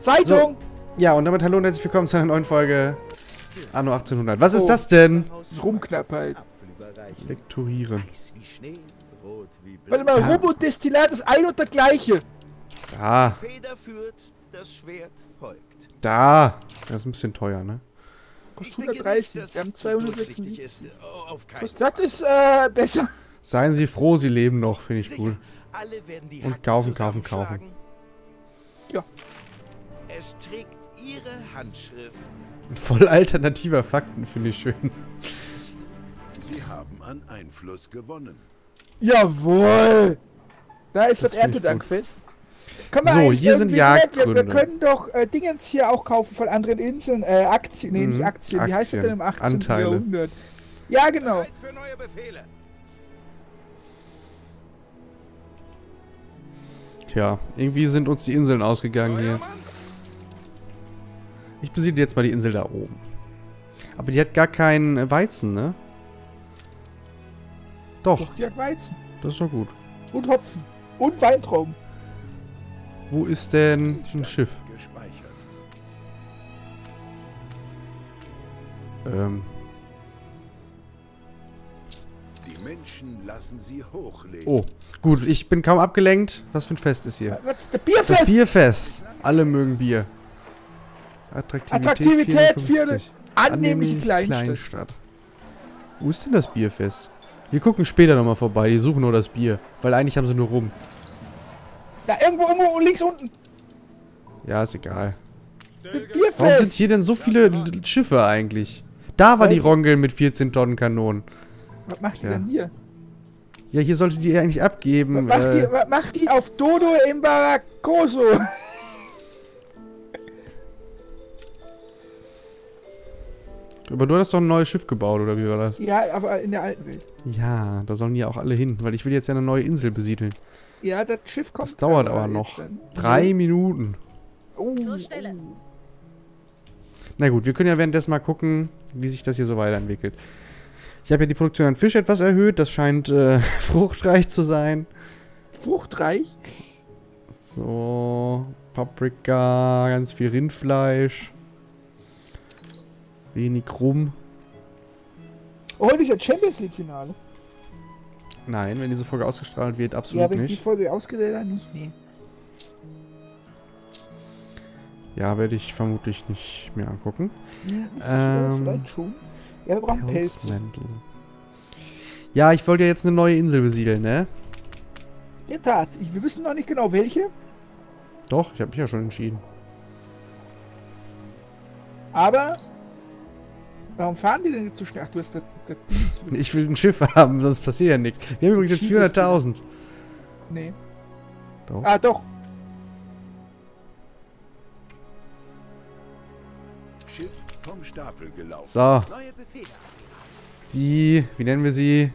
Zeitung! So. Ja, und damit hallo und herzlich willkommen zu einer neuen Folge Anno 1800. Was ist das denn? Rumknappheit. Lektorieren. Warte mal, ja. Robo-Destillat ist ein und das gleiche. Da. Da. Das ist ein bisschen teuer, ne? Kostet 130, wir haben 260. Das ist besser. Seien Sie froh, Sie leben noch, finde ich cool. Und kaufen, kaufen, kaufen. Ja. Es trägt Ihre Handschrift. Voll alternativer Fakten, finde ich schön. Sie haben an Einfluss gewonnen. Jawohl! Da ist das Erntedankfest. So, hier sind Jagdgründe. Wir können doch Dingens hier auch kaufen von anderen Inseln. Aktien, nee, nicht Aktien. Wie heißt das denn im 18. Anteile. Jahrhundert? Ja, genau. Für neue Befehle. Tja, irgendwie sind uns die Inseln ausgegangen hier. Ich besiedle jetzt mal die Insel da oben. Aber die hat gar keinen Weizen, ne? Doch, die hat Weizen. Das ist doch gut. Und Hopfen. Und Weintrauben. Wo ist denn ein Schiff? Die Menschen lassen sie hochleben. Oh, gut, ich bin kaum abgelenkt. Was für ein Fest ist hier? Das Bierfest! Das Bierfest! Alle mögen Bier. Attraktivität für eine annehmliche Kleinstadt. Wo ist denn das Bierfest? Wir gucken später nochmal vorbei. Die suchen nur das Bier. Weil eigentlich haben sie nur rum. Da irgendwo links unten. Ja, ist egal. Das Bierfest. Warum sind hier denn so viele Schiffe eigentlich? Da war die Rongel mit 14 Tonnen Kanonen. Was macht die denn hier? Ja, hier sollte die eigentlich abgeben. Was macht die auf Dodo im Baracoso? Aber du hattest doch ein neues Schiff gebaut, oder wie war das? Ja, aber in der alten Welt. Ja, da sollen ja auch alle hin, weil ich will jetzt ja eine neue Insel besiedeln. Ja, das Schiff kommt. Das dauert aber noch. 3 Minuten. Oh. So schnell. Na gut, wir können ja währenddessen mal gucken, wie sich das hier so weiterentwickelt. Ich habe ja die Produktion an Fisch etwas erhöht. Das scheint fruchtreich zu sein. Fruchtreich? So, Paprika, ganz viel Rindfleisch. Wenig rum. Oh, das ist ja Champions League-Finale. Nein, wenn diese Folge ausgestrahlt wird, absolut nicht. Ja, wenn die Folge ausgestrahlt wird, nicht, nee. Ja, werde ich vermutlich nicht mehr angucken. Ja, vielleicht schon. Ja, wir brauchen Pelzmäntel. Ja, ich wollte ja jetzt eine neue Insel besiedeln, ne? In der Tat. Wir wissen noch nicht genau, welche. Doch, ich habe mich ja schon entschieden. Aber... Warum fahren die denn jetzt so schnell? Ach, du hast das Ich will ein Schiff haben, sonst passiert ja nichts. Wir haben übrigens jetzt 400.000. Nee. Doch. Ah, doch. Schiff vom Stapel gelaufen. So. Die, wie nennen wir sie?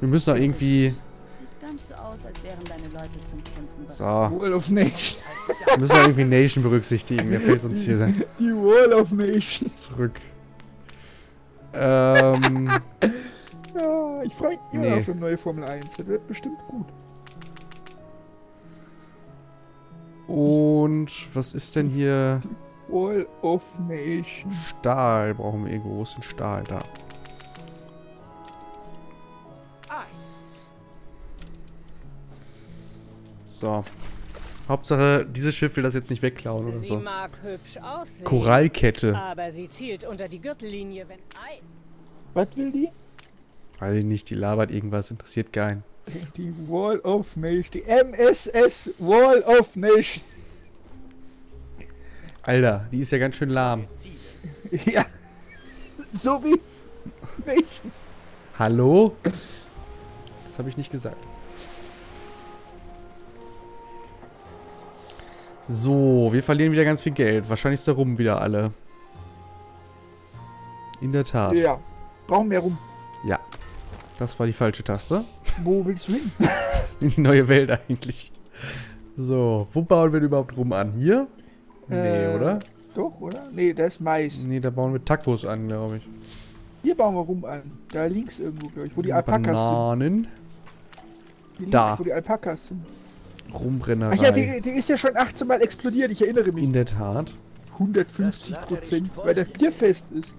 Wir müssen doch irgendwie... Sieht ganz so aus, als wären deine Leute zum Kämpfen bereit. So. Wall of Nation. Wir müssen doch irgendwie Nation berücksichtigen. Der fehlt uns hier. Die Wall of Nation. Zurück. Ja, ich freue mich immer auf eine neue Formel 1. Das wird bestimmt gut. Und was ist denn hier? Wall of Nation. Stahl brauchen wir irgendwo. Wo ist denn Stahl da? So. Hauptsache, dieses Schiff will das jetzt nicht wegklauen oder so. Mag hübsch aussehen, Korallkette. Aber sie zielt unter die Gürtellinie, wenn Was will die? Weiß ich nicht, die labert irgendwas, interessiert keinen. Die Wall of Nation, die MSS Wall of Nation. Alter, die ist ja ganz schön lahm. Ja, so wie Nation. Hallo? Das habe ich nicht gesagt. So, wir verlieren wieder ganz viel Geld. Wahrscheinlich ist da rum wieder alle. In der Tat. Ja, brauchen mehr rum. Ja, das war die falsche Taste. Wo willst du hin? In die neue Welt eigentlich. So, wo bauen wir überhaupt rum an? Hier? Nee, oder? Doch, oder? Nee, da ist Mais. Nee, da bauen wir Tacos an, glaube ich. Hier bauen wir rum an. Da links irgendwo, glaube ich, wo die Alpakas sind. Bananen. Hier links, wo die Alpakas sind. Rumbrennerei. Ach ja, die ist ja schon 18 Mal explodiert, ich erinnere mich. In der Tat. 150%, weil das Bierfest ist.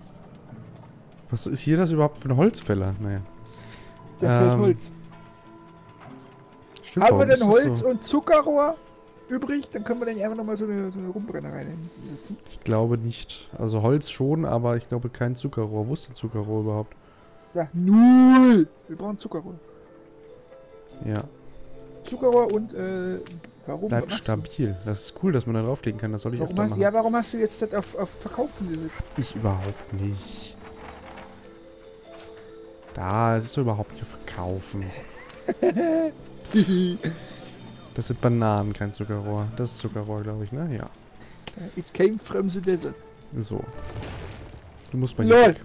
Was ist hier das überhaupt für ein Holzfäller? Naja. Der fällt Holz. Stimmt, haben wir denn Holz so und Zuckerrohr übrig? Dann können wir dann einfach nochmal so eine Rumbrennerei setzen. Ich glaube nicht. Also Holz schon, aber ich glaube kein Zuckerrohr. Wo ist denn Zuckerrohr überhaupt? Ja, null! Wir brauchen Zuckerrohr. Ja. Zuckerrohr und warum? Bleibt stabil. Das ist cool, dass man da drauflegen kann. Das soll ich auch machen. Ja, warum hast du jetzt das auf Verkaufen gesetzt? Ich überhaupt nicht. Da, es ist so überhaupt nicht Verkaufen. Das sind Bananen, kein Zuckerrohr. Das ist Zuckerrohr, glaube ich, ne? Ja. It came from the desert. So. Du musst mal hier weg.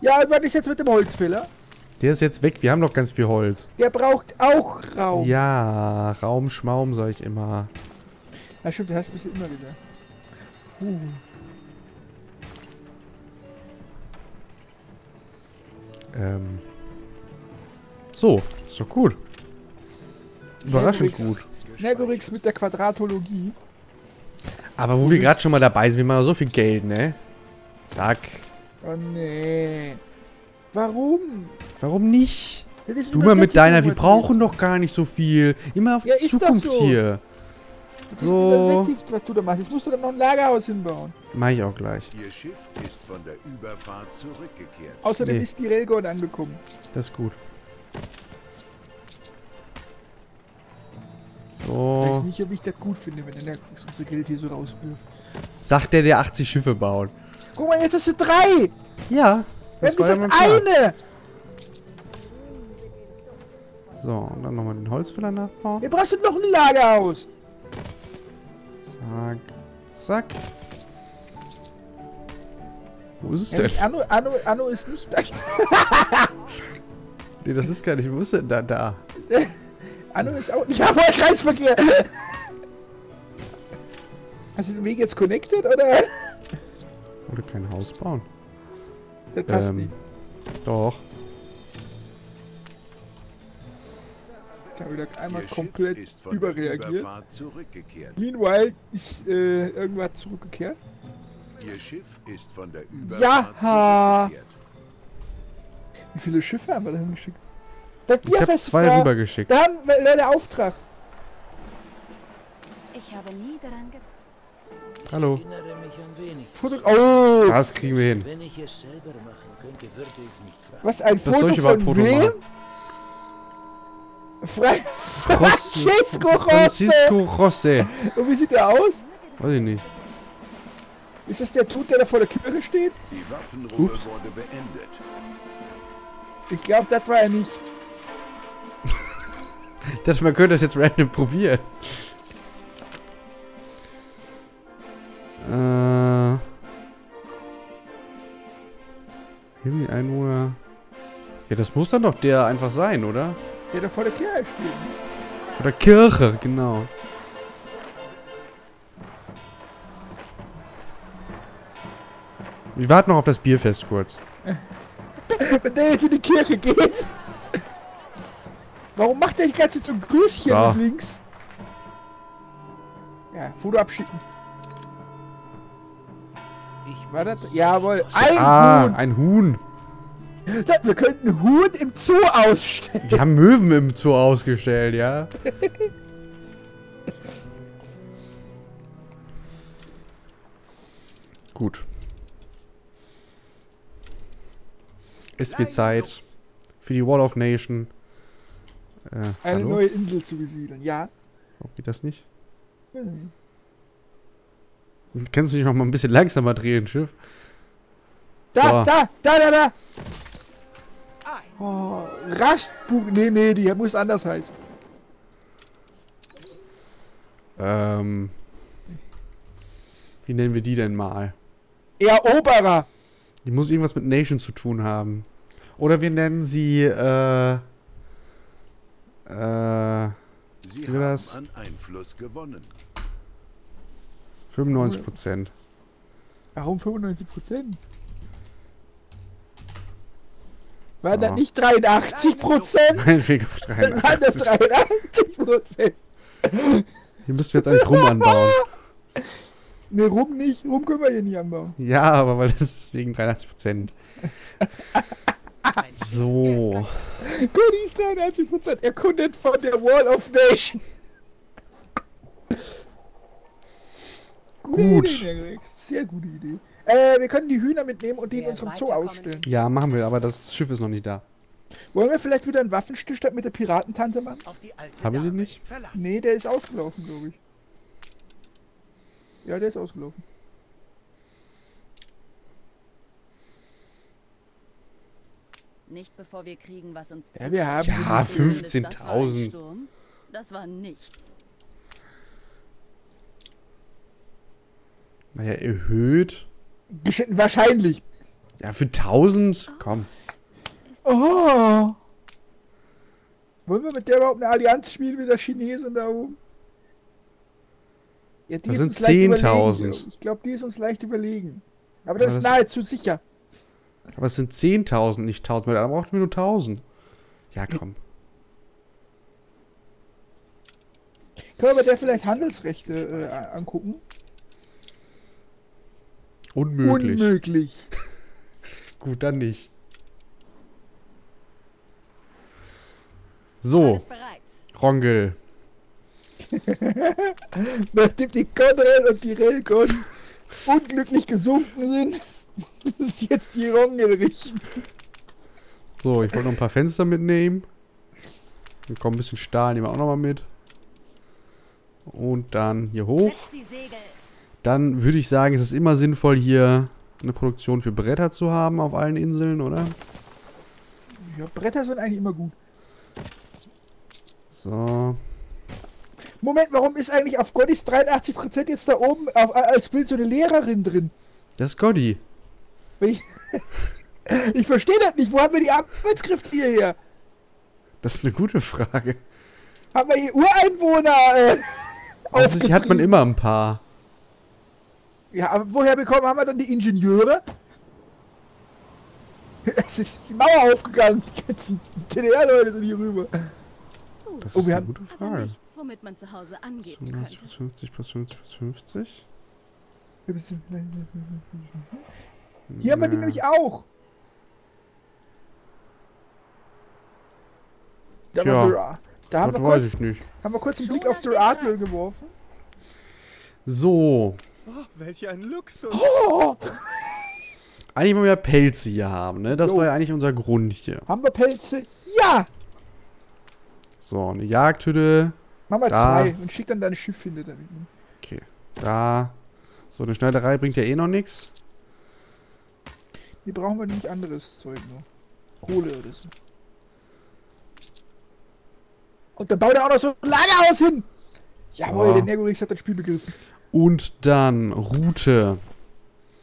Ja, und was ist jetzt mit dem Holzfäller? Der ist jetzt weg. Wir haben noch ganz viel Holz. Der braucht auch Raum. Ja, Raum, Schmaum, sag ich immer. Ja, stimmt, du hast mich immer wieder. So, ist doch gut. Überraschend gut. Nergorix mit der Quadratologie. Aber wo wir gerade schon mal dabei sind, wir machen so viel Geld, ne? Zack. Oh nee. Warum? Warum nicht? Du mal mit deiner, wir brauchen doch gar nicht so viel. Immer auf die Zukunft hier. Das ist übersättigt, was du da machst. Jetzt musst du dann noch ein Lagerhaus hinbauen. Mach ich auch gleich. Ihr Schiff ist von der Überfahrt zurückgekehrt. Außerdem ist die Railgord angekommen. Das ist gut. So. Ich weiß nicht, ob ich das gut finde, wenn der unsere Geld hier so rauswirft. Sagt der 80 Schiffe baut. Guck mal, jetzt hast du 3! Ja. Wir haben gesagt, eine! So, und dann nochmal den Holzfäller nachbauen. Wir brauchen noch ein Lagerhaus! Zack, zack. Wo ist es denn? Anno ist nicht da. Nee, das ist gar nicht. Wo ist denn da? Da. Anno ist auch nicht. Ja, voll Kreisverkehr! Hast du den Weg jetzt connected, oder? Oder kein Haus bauen. Das passt nicht. Doch. Ich habe wieder einmal komplett überreagiert. Meanwhile ist irgendwas zurückgekehrt. Ihr Schiff ist von der Überfahrt zurückgekehrt. Wie viele Schiffe haben wir da hingeschickt? Ich habe 2 rübergeschickt. Da haben wir den Auftrag. Ich habe nie daran gezogen. Hallo. Ich erinnere mich an wenig. Oh! Das kriegen wir hin. Wenn ich es selber machen könnte, würde ich nicht fragen. Was, ein Foto von wem? Francisco José. Und wie sieht der aus? Weiß ich nicht. Ist das der Dude, der da vor der Kirche steht? Die Waffenruhe wurde beendet. Ich glaube, das war er nicht. Ich dachte, man könnte das jetzt random probieren. Himmel, Einwohner. Ja, das muss dann doch der einfach sein, oder? Der da vor der Kirche steht. Vor der Kirche, genau. Wir warten noch auf das Bierfest kurz. Wenn der jetzt in die Kirche geht. Warum macht der die ganze Zeit so ein Grüßchen mit links? Ja, Foto abschicken. War das? Jawohl. Ein Huhn. Wir könnten ein Huhn im Zoo ausstellen. Wir haben Möwen im Zoo ausgestellt, ja. Gut. Es wird Zeit für die Wall of Nation. Eine neue Insel zu besiedeln, ja. Warum geht das nicht? Mhm. Kannst du dich noch mal ein bisschen langsamer drehen, Schiff? Da, da! Oh, Rastbuch. Nee, die muss anders heißen. Wie nennen wir die denn mal? Eroberer! Die muss irgendwas mit Nation zu tun haben. Oder wir nennen sie, Sie haben an Einfluss gewonnen. 95%. Warum 95%? War das nicht 83%? Nein, wegen 83. War das 83%? Hier müssen wir jetzt eigentlich Rum anbauen. Ne, Rum nicht. Rum können wir hier nicht anbauen. Ja, aber weil das ist wegen 83%. So. Goodies 83% erkundet von der Wall of Nation. Gut. Idee, sehr gute Idee. Wir können die Hühner mitnehmen und die in unserem Zoo ausstellen. Ja, machen wir, aber das Schiff ist noch nicht da. Wollen wir vielleicht wieder einen Waffenstillstand mit der Piratentante machen? Haben wir den nicht? Nee, der ist ausgelaufen, glaube ich. Ja, der ist ausgelaufen. Nicht bevor wir kriegen, was uns ja, wir haben ja 15.000. Das war nichts. Naja, erhöht. Bestimmt wahrscheinlich. Ja, für 1000? Komm. Oh! Wollen wir mit der überhaupt eine Allianz spielen wie der Chinesen da oben? Ja, die das sind 10.000. Ich glaube, die ist uns leicht überlegen. Aber das ist nahezu sicher. Aber es sind 10.000, nicht 1.000. Da brauchen wir nur 1.000. Ja, komm. Können wir mit der vielleicht Handelsrechte angucken? Unmöglich. Unmöglich. Gut, dann nicht. So. Rongel. Nachdem die Goddys und die Railgord unglücklich gesunken sind, ist jetzt die Rongel richten. So, ich wollte noch ein paar Fenster mitnehmen. Dann kommt ein bisschen Stahl, nehmen wir auch nochmal mit. Und dann hier hoch. Dann würde ich sagen, es ist immer sinnvoll, hier eine Produktion für Bretter zu haben auf allen Inseln, oder? Ja, Bretter sind eigentlich immer gut. So. Moment, warum ist eigentlich auf Goddys 83% jetzt da oben als Bild so eine Lehrerin drin? Das ist Goddy. Ich verstehe das nicht. Wo haben wir die Arbeitskräfte hierher? Das ist eine gute Frage. Haben wir hier Ureinwohner? Offensichtlich hat man immer ein paar. Ja, aber woher bekommen haben wir dann die Ingenieure? Es ist die Mauer aufgegangen. Die ganzen DDR-Leute sind hier rüber. Das ist eine gute Frage. Nichts, womit man zu Hause angeben könnte. 50 plus 50 plus 50. Hier haben wir die nämlich auch. Da haben wir kurz einen Blick auf der Adler geworfen. So. Oh, welch ein Luxus! Oh. Eigentlich wollen wir ja Pelze hier haben, ne? Das war ja eigentlich unser Grund hier. Haben wir Pelze? Ja! So, eine Jagdhütte. Mach mal zwei und schick dann dein Schiff hin. Okay, da. So, eine Schneiderei bringt ja eh noch nichts. Hier brauchen wir nämlich anderes Zeug noch. Kohle oder so. Und dann baut er auch noch so ein Lagerhaus hin! So. Jawohl, der Nergorix hat das Spiel begriffen. Und dann Route.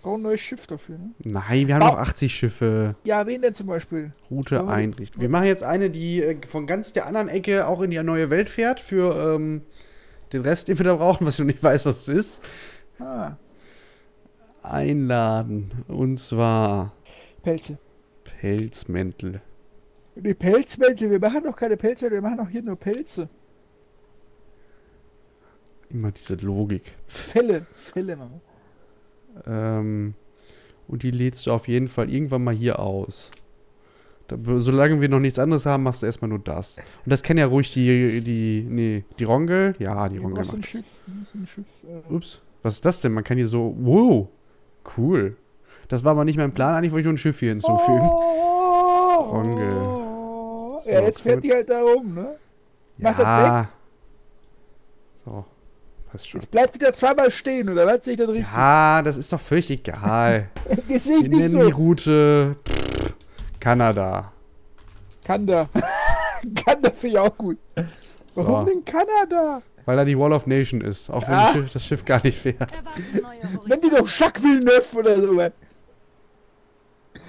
Brauchen ein neues Schiff dafür, ne? Nein, wir haben noch 80 Schiffe. Ja, wen denn zum Beispiel? Route einrichten. Wir machen jetzt eine, die von ganz der anderen Ecke auch in die neue Welt fährt. Für den Rest, den wir da brauchen, was ich noch nicht weiß, was es ist. Ah. Einladen. Und zwar... Pelze. Pelzmäntel. Die Pelzmäntel. Wir machen doch keine Pelzmäntel, wir machen doch hier nur Pelze. Immer diese Logik. Fälle, Mann. Und die lädst du auf jeden Fall irgendwann mal hier aus. Da, solange wir noch nichts anderes haben, machst du erstmal nur das. Und das kann ja ruhig die Rongel. Ja, die Rongel macht das. Ein Schiff. Ups, was ist das denn? Man kann hier so... Wow, cool. Das war aber nicht mein Plan. Eigentlich wollte ich nur ein Schiff hier hinzufügen. Oh, Rongel. Oh, so, ja, jetzt fährt die halt da oben, ne? Ja. Mach das weg. So. Jetzt bleibt die da zweimal stehen, oder was? Sehe ich das richtig? Ja, das ist doch völlig egal. Das sehe ich nicht so. Die Route Kanada. Kanada. Kanada finde ich auch gut. So. Warum denn Kanada? Weil da die Wall of Nation ist, auch wenn das Schiff gar nicht fährt. Nenn die doch Jacques Villeneuve oder so, Mann.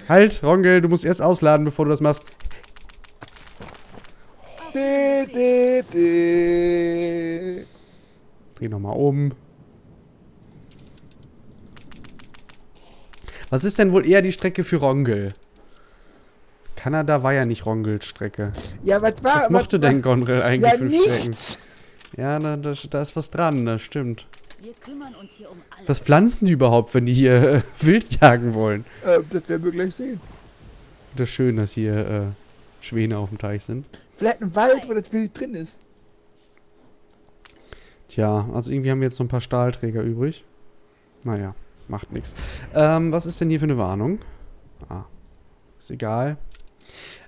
Halt, Rongel, du musst erst ausladen, bevor du das machst. Dreh nochmal um. Was ist denn wohl eher die Strecke für Rongel? Kanada war ja nicht Rongel-Strecke. Ja, was war? Was mochte denn Gondrel eigentlich für Strecken? Ja, da ist was dran, das stimmt. Wir kümmern uns hier um alles. Was pflanzen die überhaupt, wenn die hier wild jagen wollen? Das werden wir gleich sehen. Das ist schön, dass hier Schwäne auf dem Teich sind. Vielleicht ein Wald, wo das Wild drin ist. Tja, also irgendwie haben wir jetzt noch ein paar Stahlträger übrig. Naja, macht nichts. Was ist denn hier für eine Warnung? Ah, ist egal.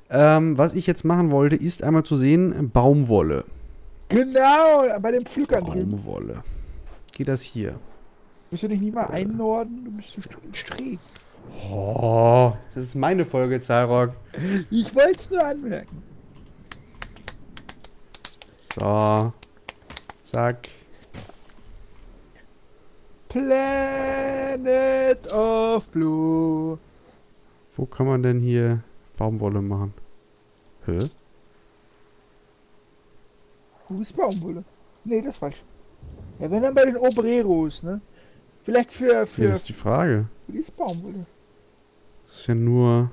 Was ich jetzt machen wollte, ist einmal zu sehen, Baumwolle. Genau, bei dem Pflückern drüben. Baumwolle. Geht das hier? Willst du dich nicht mal einnorden? Du bist so streng. Oh, das ist meine Folge, Zahlrock. Ich wollte es nur anmerken. So. Zack. Planet of Blue. Wo kann man denn hier Baumwolle machen? Hä? Wo ist Baumwolle? Nee, das ist falsch. Ja, wenn dann bei den Obreros, ne? Vielleicht für... Ja, das ist die Frage. Für dieses Baumwolle. Das ist ja nur...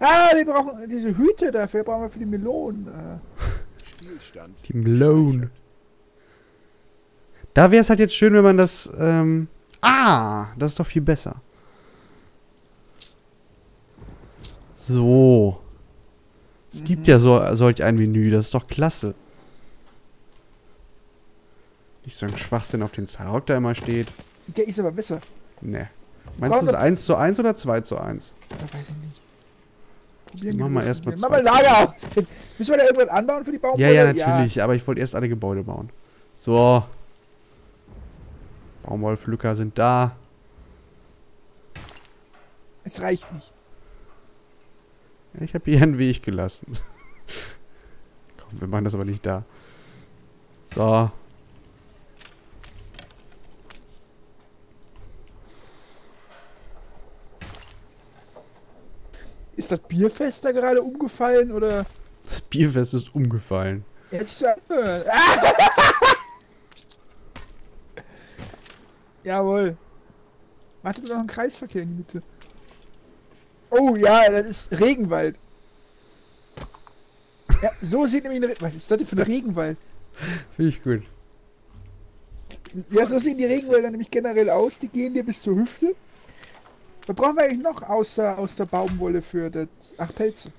Ah, wir brauchen diese Hüte dafür. Brauchen wir für die Melonen. Spielstand. Die Melonen. Da wäre es halt jetzt schön, wenn man das... das ist doch viel besser. So. Es gibt ja solch ein Menü. Das ist doch klasse. Nicht so ein Schwachsinn auf den Zahlrock, der immer steht. Der ist aber besser. Ne. Meinst du, es ist 1:1 oder 2:1? Das weiß ich nicht. Probieren wir mal erstmal. Mach mal Lager aus. Müssen wir da irgendwas anbauen für die Baumwolle? Ja, ja, natürlich. Ja. Aber ich wollte erst alle Gebäude bauen. So. Baumwollpflücker sind da. Es reicht nicht. Ich habe hier einen Weg gelassen. Komm, wir machen das aber nicht da. So. Ist das Bierfest da gerade umgefallen, oder? Das Bierfest ist umgefallen. Jetzt ja, jawohl. Warte doch noch einen Kreisverkehr in die Mitte. Oh ja, das ist Regenwald. Ja, so sieht nämlich ein Regenwald. Was ist das denn für ein Regenwald? Finde ich gut. Ja, so sehen die Regenwälder nämlich generell aus. Die gehen dir bis zur Hüfte. Was brauchen wir eigentlich noch außer Baumwolle für das... Ach, Pelze.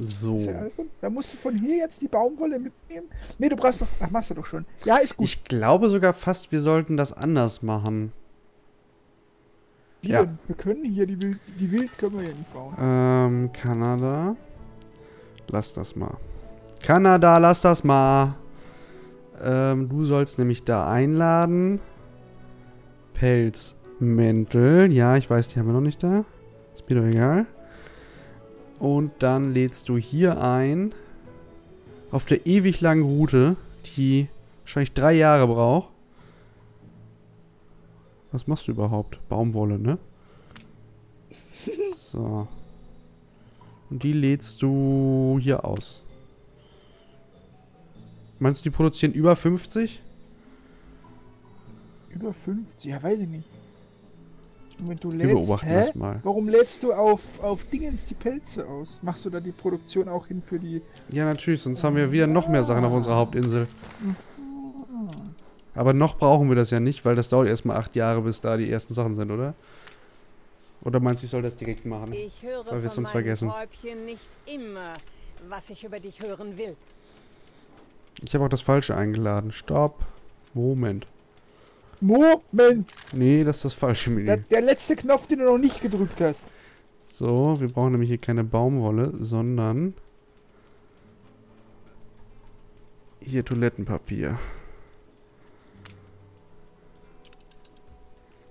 So. Ist ja alles gut. Da musst du von hier jetzt die Baumwolle mitnehmen. Nee, du brauchst noch... Ach, machst du doch schon. Ja, ist gut. Ich glaube sogar fast, wir sollten das anders machen. Wie ja. Denn? Wir können hier die Wild können wir hier nicht bauen. Kanada. Lass das mal. Kanada, lass das mal. Du sollst nämlich da einladen. Pelz. Mäntel. Ja, ich weiß, die haben wir noch nicht da. Ist mir doch egal. Und dann lädst du hier ein. Auf der ewig langen Route, die wahrscheinlich 3 Jahre braucht. Was machst du überhaupt? Baumwolle, ne? So. Und die lädst du hier aus. Meinst du, die produzieren über 50? Über 50? Ja, weiß ich nicht. Wenn du lädst, wir beobachten das mal. Warum lädst du auf Dingens die Pelze aus? Machst du da die Produktion auch hin für die... Ja, natürlich, sonst haben wir wieder noch mehr Sachen auf unserer Hauptinsel. Aber noch brauchen wir das ja nicht, weil das dauert erstmal 8 Jahre, bis da die ersten Sachen sind, oder? Oder meinst du, ich soll das direkt machen? Ich höre weil wir es sonst vergessen. Häubchen nicht immer, was ich über dich hören will. Ich habe auch das Falsche eingeladen. Stopp. Moment! Nee, das ist das falsche Menü. Der letzte Knopf, den du noch nicht gedrückt hast. So, wir brauchen nämlich hier keine Baumwolle, sondern... Hier Toilettenpapier.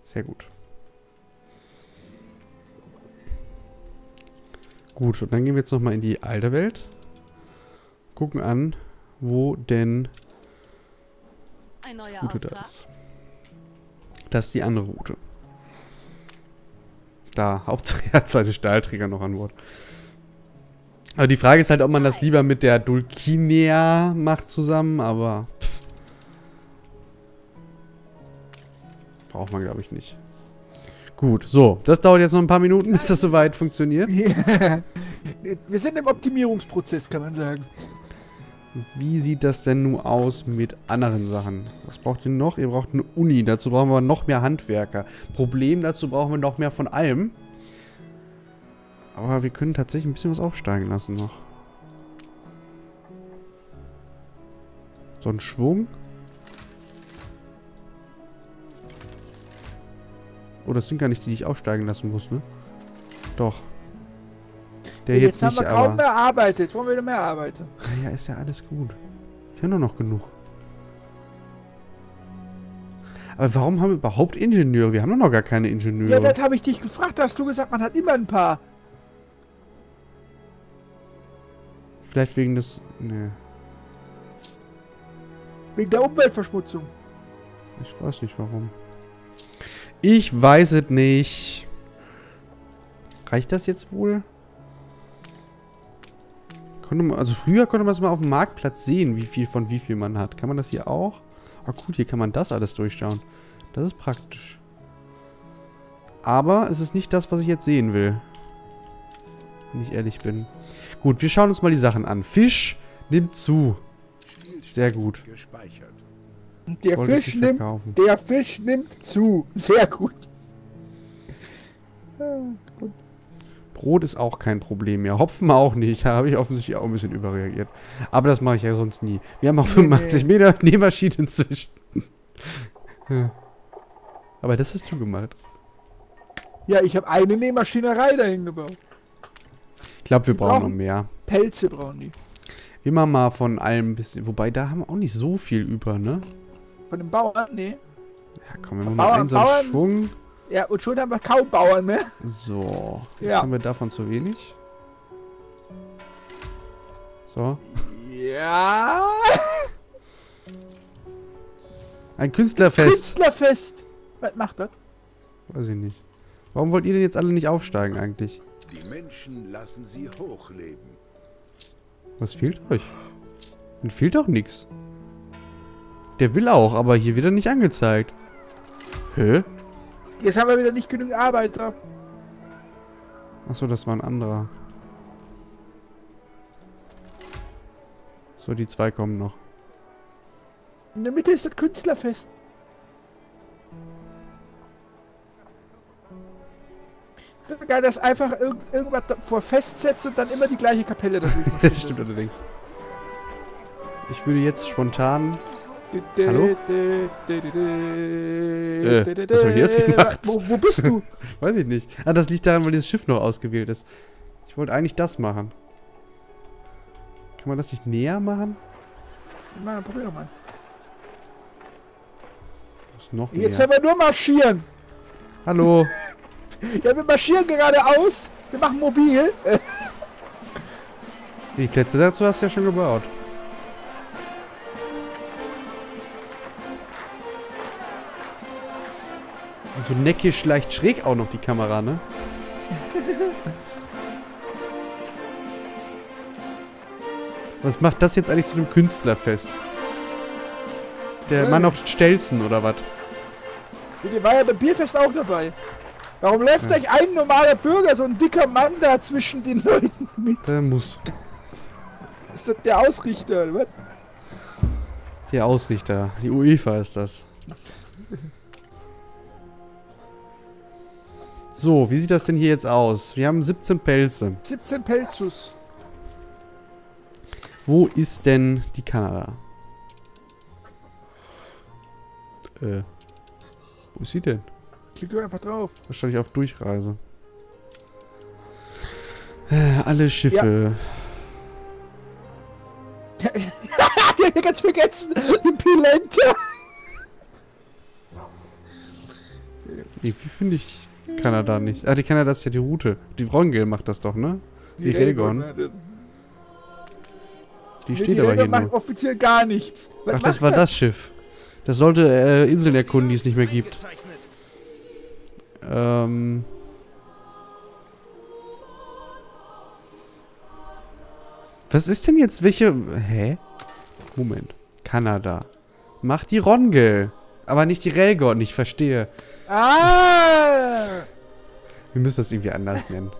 Sehr gut. Gut, und dann gehen wir jetzt nochmal in die alte Welt. Gucken an, wo denn... Ein neuer Route da ist. Das ist die andere Route. Da, Hauptsache er hat seine Stahlträger noch an Bord. Aber die Frage ist halt, ob man das lieber mit der Dulcinea macht zusammen, aber... Pff. Braucht man, glaube ich, nicht. Gut, so. Das dauert jetzt noch ein paar Minuten, bis das soweit funktioniert. Ja. Wir sind im Optimierungsprozess, kann man sagen. Wie sieht das denn nun aus mit anderen Sachen? Was braucht ihr noch? Ihr braucht eine Uni. Dazu brauchen wir noch mehr Handwerker. Problem, dazu brauchen wir noch mehr von allem. Aber wir können tatsächlich ein bisschen was aufsteigen lassen noch. So ein Schwung. Oh, das sind gar nicht die, die ich aufsteigen lassen muss, ne? Doch. Der nee, jetzt haben nicht, wir kaum mehr arbeitet. Wollen wir mehr arbeiten? Ja, ist ja alles gut. Ich habe nur noch genug. Aber warum haben wir überhaupt Ingenieure? Wir haben doch noch gar keine Ingenieure. Ja, das habe ich dich gefragt. Da hast du gesagt, man hat immer ein paar. Vielleicht wegen des... Ne. Wegen der Umweltverschmutzung. Ich weiß nicht, warum. Ich weiß es nicht. Reicht das jetzt wohl? Also früher konnte man es mal auf dem Marktplatz sehen, wie viel von wie viel man hat. Kann man das hier auch? Ah gut, hier kann man das alles durchschauen. Das ist praktisch. Aber es ist nicht das, was ich jetzt sehen will. Wenn ich ehrlich bin. Gut, wir schauen uns mal die Sachen an. Fisch nimmt zu. Sehr gut. Der Fisch nimmt zu. Sehr gut. Gut. Brot ist auch kein Problem mehr. Hopfen auch nicht. Da habe ich offensichtlich auch ein bisschen überreagiert. Aber das mache ich ja sonst nie. Wir haben auch 85 Meter Nähmaschine inzwischen. Ja. Aber das hast du gemacht. Ja, ich habe eine Nähmaschinerei dahin gebaut. Ich glaube, wir brauchen noch mehr. Pelze brauchen die. Wir machen mal von allem ein bisschen. Wobei, da haben wir auch nicht so viel über, ne? Von den Bauern? Nee. Ja, komm, wir machen mal einen so einen Schwung. Ja, und schon haben wir kaum Bauern, ne? So, jetzt haben wir davon zu wenig. So. Ja. Ein Künstlerfest. Künstlerfest. Was macht das? Weiß ich nicht. Warum wollt ihr denn jetzt alle nicht aufsteigen eigentlich? Die Menschen lassen sie hochleben. Was fehlt euch? Mir fehlt doch nichts. Der will auch, aber hier wird er nicht angezeigt. Hä? Jetzt haben wir wieder nicht genügend Arbeiter. Achso, das war ein anderer. So, die zwei kommen noch. In der Mitte ist das Künstlerfest. Ich finde geil, dass einfach irgendwas vor festsetzt und dann immer die gleiche Kapelle da drüben. Das stimmt allerdings. Ich würde jetzt spontan... Hallo? Was habe ich jetzt gemacht? Wo bist du? Weiß ich nicht. Ah, das liegt daran, weil dieses Schiff noch ausgewählt ist. Ich wollte eigentlich das machen. Kann man das nicht näher machen? Na, probier doch mal. Muss noch näher. Jetzt werden wir nur marschieren. Hallo? Ja, wir marschieren geradeaus. Wir machen mobil. Die Plätze dazu hast du ja schon gebaut. So neckisch, leicht schräg auch noch die Kamera, ne? Was macht das jetzt eigentlich zu einem Künstlerfest? Der Mann auf Stelzen, oder was? Der war ja beim Bierfest auch dabei. Warum läuft eigentlich ein normaler Bürger, so ein dicker Mann da zwischen den Leuten mit? Der muss. Ist das der Ausrichter, oder was? Der Ausrichter. Die UEFA ist das. So, wie sieht das denn hier jetzt aus? Wir haben 17 Pelze. 17 Pelzus. Wo ist denn die Kanada? Wo ist sie denn? Klick doch einfach drauf. Wahrscheinlich auf Durchreise. Alle Schiffe. Ja. Die hab ich ganz vergessen. Die Pilente. Wie finde ich... Kanada nicht. Ah, die Kanada ist ja die Route. Die Rongel macht das doch, ne? Die Railgord. Die steht aber hier. Die macht offiziell gar nichts. Was Ach, das war das Schiff. Das sollte Inseln erkunden, die es nicht mehr gibt. Was ist denn jetzt welche... Hä? Moment. Kanada. Macht die Rongel. Aber nicht die Railgord, ich verstehe. Ah! Wir müssen das irgendwie anders nennen.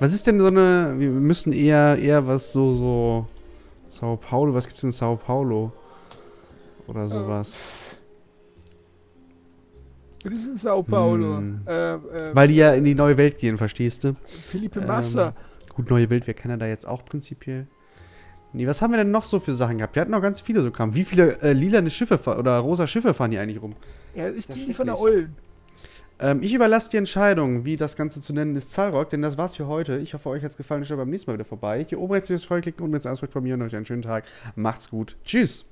Was ist denn so eine... Wir müssen eher was so... Sao Paulo, was gibt's in Sao Paulo? Oder sowas. Das ist in Sao Paulo. Weil die ja in die neue Welt gehen, verstehst du? Felipe Massa. Gut, neue Welt, wir kennen da jetzt auch prinzipiell. Nee, was haben wir denn noch so für Sachen gehabt? Wir hatten noch ganz viele so Wie viele lilane Schiffe oder rosa Schiffe fahren hier eigentlich rum? Ja, das ist die von der Ollen. Ich überlasse die Entscheidung, wie das Ganze zu nennen ist, Zahlrock, denn das war's für heute. Ich hoffe, euch hat's gefallen. Schaut beim nächsten Mal wieder vorbei. Hier oben rechts ist das Vollklicken, unten ist das Ausblick von mir und euch einen schönen Tag. Macht's gut. Tschüss.